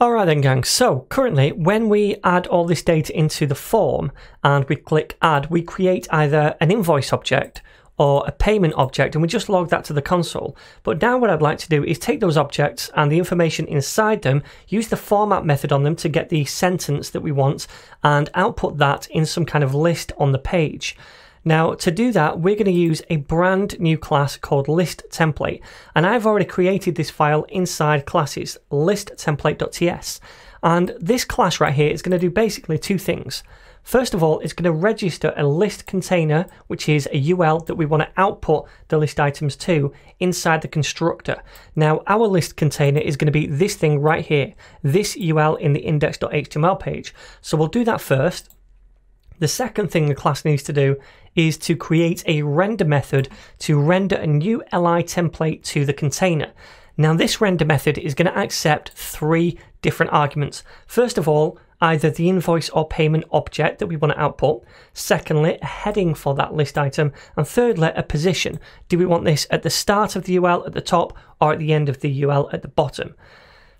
Alright then gang, so currently when we add all this data into the form and we click add, we create either an invoice object or a payment object and we just log that to the console. But now what I'd like to do is take those objects and the information inside them, use the format method on them to get the sentence that we want and output that in some kind of list on the page. Now to do that we're going to use a brand new class called ListTemplate, and I've already created this file inside classes, ListTemplate.ts, and this class right here is going to do basically two things. First of all, it's going to register a list container, which is a UL that we want to output the list items to inside the constructor. Now our list container is going to be this thing right here, this UL in the index.html page, so we'll do that first. The second thing the class needs to do is to create a render method to render a new li template to the container. Now this render method is going to accept three different arguments. First of all, either the invoice or payment object that we want to output. Secondly, a heading for that list item. And thirdly, a position. Do we want this at the start of the UL at the top or at the end of the UL at the bottom?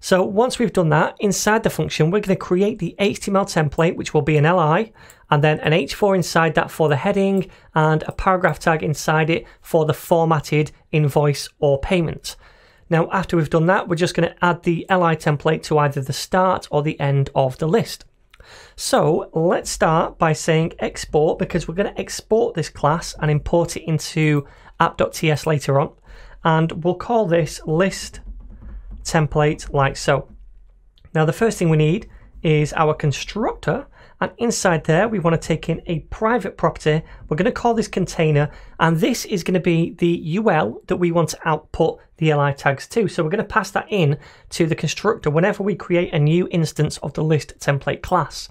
So once we've done that, inside the function, we're going to create the HTML template, which will be an li, and then an h4 inside that for the heading and a paragraph tag inside it for the formatted invoice or payment. Now, after we've done that, we're just going to add the li template to either the start or the end of the list. So let's start by saying export, because we're going to export this class and import it into app.ts later on. And we'll call this list template like so. Now the first thing we need is our constructor, and inside there we want to take in a private property. We're going to call this container, and this is going to be the UL that we want to output the li tags to. So we're going to pass that in to the constructor whenever we create a new instance of the list template class.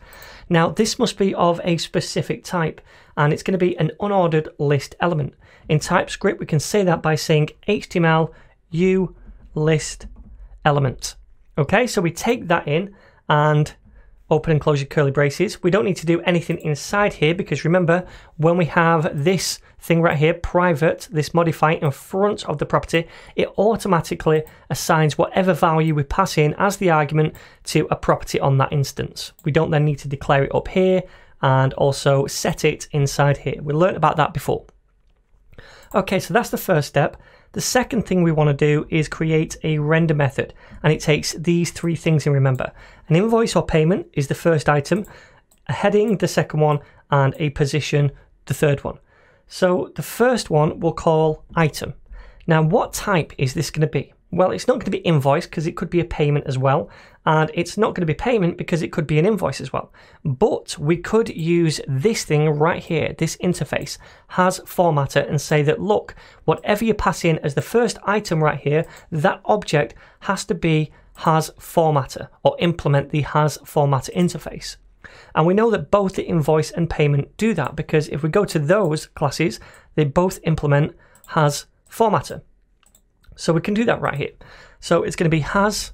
Now this must be of a specific type, and it's going to be an unordered list element. In TypeScript we can say that by saying HTML u list element. Okay, so we take that in and open and close your curly braces. We don't need to do anything inside here, because remember, when we have this thing right here, private, this modifier in front of the property, it automatically assigns whatever value we pass in as the argument to a property on that instance. We don't then need to declare it up here and also set it inside here. We learned about that before. Okay, so that's the first step. The second thing we want to do is create a render method, and it takes these three things in, remember. An invoice or payment is the first item, a heading, the second one, and a position, the third one. So the first one we'll call item. Now what type is this going to be? Well, it's not going to be invoice because it could be a payment as well, and it's not going to be payment because it could be an invoice as well. But we could use this thing right here, this interface, has formatter, and say that, look, whatever you pass in as the first item right here, that object has to be has formatter, or implement the has formatter interface. And we know that both the invoice and payment do that, because if we go to those classes, they both implement has formatter. So we can do that right here. So it's going to be has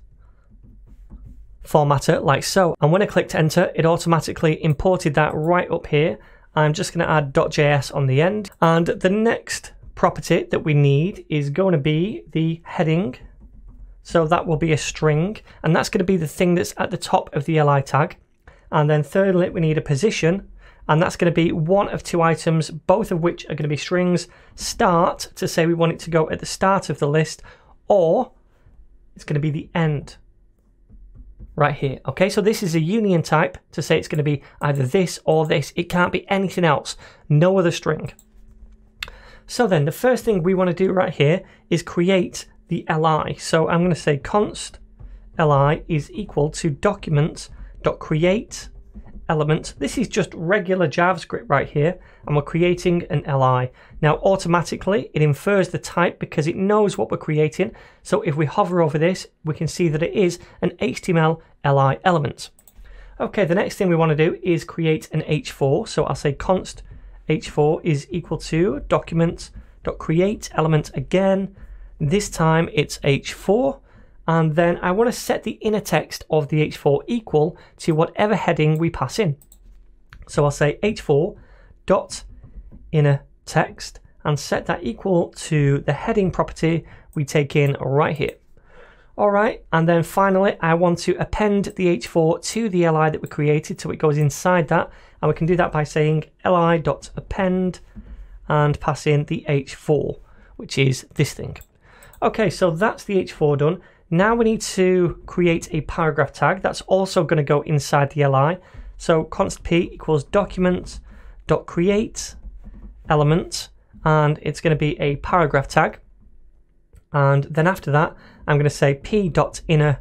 formatter like so. And when I clicked enter, it automatically imported that right up here. I'm just going to add .js on the end. And the next property that we need is going to be the heading. So that will be a string, and that's going to be the thing that's at the top of the li tag. And then thirdly, we need a position, and that's going to be one of two items, both of which are going to be strings. Start, to say we want it to go at the start of the list, or it's going to be the end right here. Okay, so this is a union type, to say it's going to be either this or this. It can't be anything else, no other string. So then the first thing we want to do right here is create the li. So I'm going to say const li is equal to document.create element. This is just regular JavaScript right here, and we're creating an li. Now automatically it infers the type because it knows what we're creating, so if we hover over this we can see that it is an HTML li element. Okay, the next thing we want to do is create an h4, so I'll say const h4 is equal to document.create element again, this time it's h4. And then I want to set the inner text of the h4 equal to whatever heading we pass in. So I'll say h4 dot inner text and set that equal to the heading property we take in right here. All right, and then finally, I want to append the h4 to the li that we created, so it goes inside that, and we can do that by saying li.append and pass in the h4, which is this thing. Okay, so that's the h4 done. Now we need to create a paragraph tag that's also going to go inside the li. So const p equals document.create element, and it's going to be a paragraph tag. And then after that, I'm going to say p.inner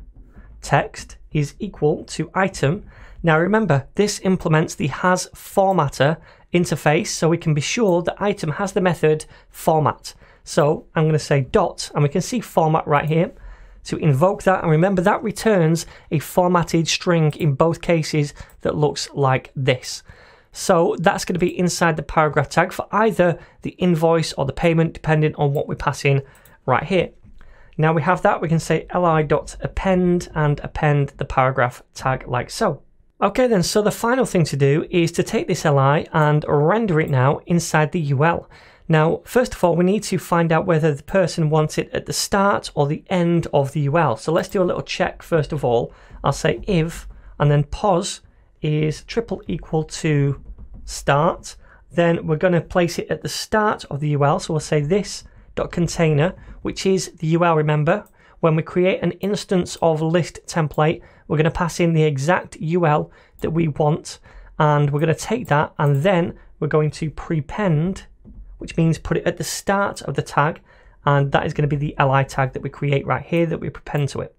text is equal to item. Now remember, this implements the has formatter interface, so we can be sure that item has the method format. So I'm going to say dot, and we can see format right here. To invoke that, and remember that returns a formatted string in both cases that looks like this. So that's going to be inside the paragraph tag for either the invoice or the payment, depending on what we pass in right here. Now we have that, we can say li.append and append the paragraph tag like so. Okay then, so the final thing to do is to take this li and render it now inside the ul. Now, first of all, we need to find out whether the person wants it at the start or the end of the UL. So let's do a little check first of all. I'll say if, and then pos is triple equal to start. Then we're going to place it at the start of the UL. So we'll say this.container, which is the UL, remember. When we create an instance of list template, we're going to pass in the exact UL that we want. And we're going to take that, and then we're going to prepend, which means put it at the start of the tag, and that is going to be the li tag that we create right here that we prepend to it.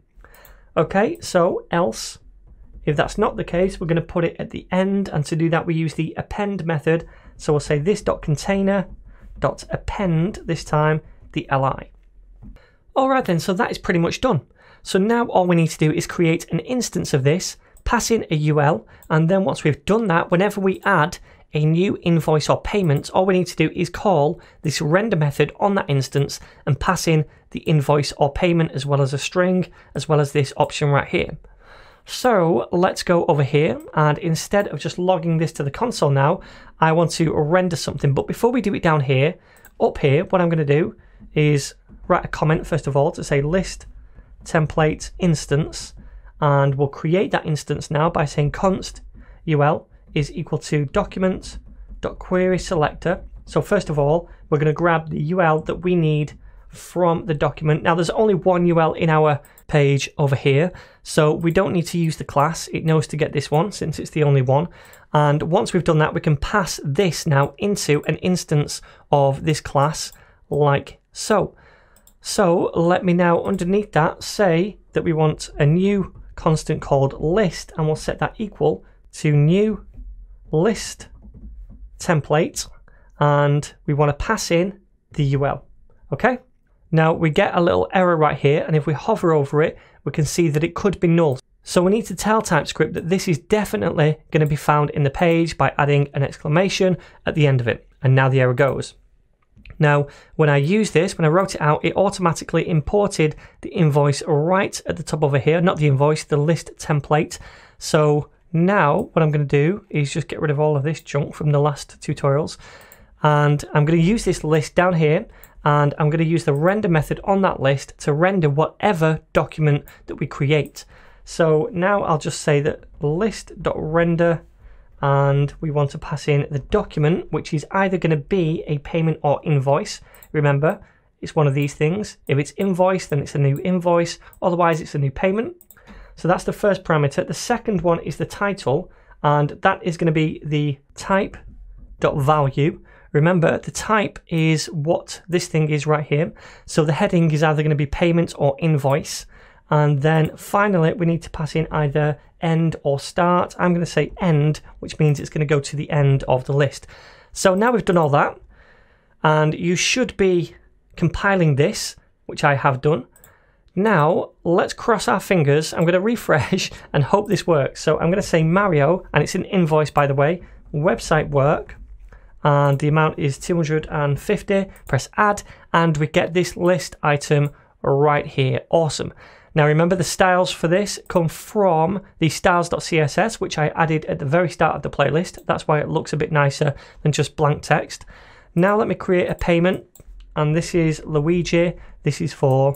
Okay, so else, if that's not the case, we're going to put it at the end, and to do that we use the append method. So we'll say this.container.append, this time the li. Alright then, so that is pretty much done. So now all we need to do is create an instance of this, pass in a UL, and then once we've done that, whenever we add a new invoice or payment, all we need to do is call this render method on that instance and pass in the invoice or payment as well as a string, as well as this option right here. So let's go over here, and instead of just logging this to the console now, I want to render something. But before we do it down here, up here, what I'm going to do is write a comment first of all to say list template instance, and we'll create that instance now by saying const ul is equal to document.querySelector. So first of all, we're going to grab the UL that we need from the document. Now there's only one UL in our page over here, so we don't need to use the class. It knows to get this one since it's the only one. And once we've done that, we can pass this now into an instance of this class like so. So let me now underneath that say that we want a new constant called list, and we'll set that equal to new list template, and we want to pass in the UL. Okay, now we get a little error right here, and if we hover over it, we can see that it could be null. So we need to tell TypeScript that this is definitely going to be found in the page by adding an exclamation at the end of it, and now the error goes. Now when I use this, when I wrote it out, it automatically imported the invoice right at the top over here, not the invoice, the list template. So now what I'm going to do is just get rid of all of this junk from the last tutorials, and I'm going to use this list down here, and I'm going to use the render method on that list to render whatever document that we create. So now I'll just say that list.render, and we want to pass in the document, which is either going to be a payment or invoice. Remember, it's one of these things. If it's invoice, then it's a new invoice, otherwise it's a new payment. So that's the first parameter. The second one is the title, and that is going to be the type.value. Remember, the type is what this thing is right here. So the heading is either going to be payment or invoice. And then finally, we need to pass in either end or start. I'm going to say end, which means it's going to go to the end of the list. So now we've done all that, and you should be compiling this, which I have done. Now let's cross our fingers. I'm going to refresh and hope this works. So I'm going to say Mario, and it's an invoice by the way, website work, and the amount is 250. Press add, and we get this list item right here. Awesome. Now remember, the styles for this come from the styles.css, which I added at the very start of the playlist. That's why it looks a bit nicer than just blank text. Now let me create a payment, and this is Luigi. This is for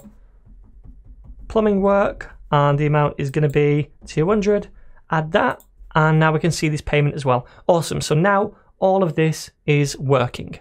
plumbing work, and the amount is going to be 200. Add that, and now we can see this payment as well. Awesome. So now all of this is working.